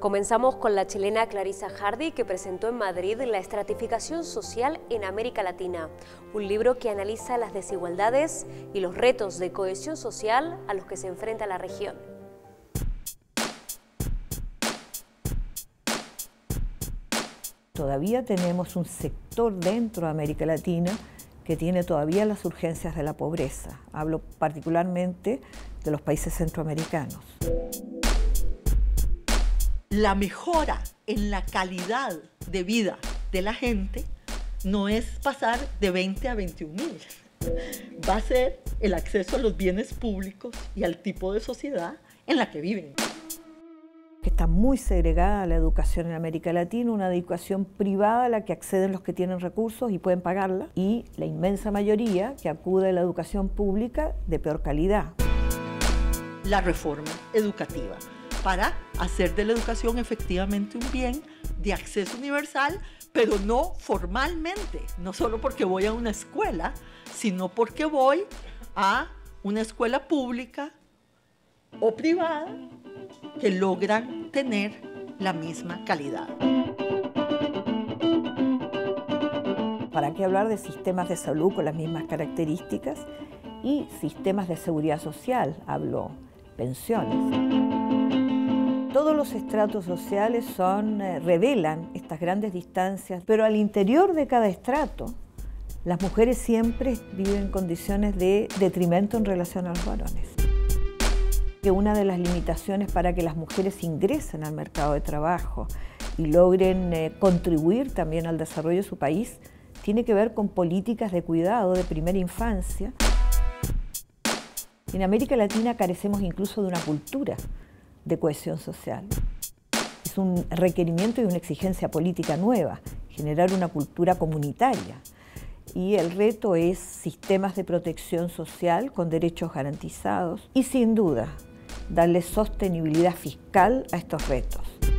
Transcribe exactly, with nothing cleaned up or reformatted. Comenzamos con la chilena Clarisa Hardy, que presentó en Madrid La estratificación social en América Latina, un libro que analiza las desigualdades y los retos de cohesión social a los que se enfrenta la región. Todavía tenemos un sector dentro de América Latina que tiene todavía las urgencias de la pobreza. Hablo particularmente de los países centroamericanos. La mejora en la calidad de vida de la gente no es pasar de veinte a veintiún mil. Va a ser el acceso a los bienes públicos y al tipo de sociedad en la que viven. Está muy segregada la educación en América Latina, una educación privada a la que acceden los que tienen recursos y pueden pagarla, y la inmensa mayoría que acude a la educación pública de peor calidad. La reforma educativa, para hacer de la educación efectivamente un bien de acceso universal, pero no formalmente, no solo porque voy a una escuela, sino porque voy a una escuela pública o privada que logran tener la misma calidad. ¿Para qué hablar de sistemas de salud con las mismas características y sistemas de seguridad social? Hablo pensiones. Todos los estratos sociales son, revelan estas grandes distancias, pero al interior de cada estrato, las mujeres siempre viven condiciones de detrimento en relación a los varones. Que una de las limitaciones para que las mujeres ingresen al mercado de trabajo y logren eh, contribuir también al desarrollo de su país, tiene que ver con políticas de cuidado de primera infancia. En América Latina carecemos incluso de una cultura de cohesión social. Es un requerimiento y una exigencia política nueva, generar una cultura comunitaria. Y el reto es sistemas de protección social con derechos garantizados y, sin duda, darle sostenibilidad fiscal a estos retos.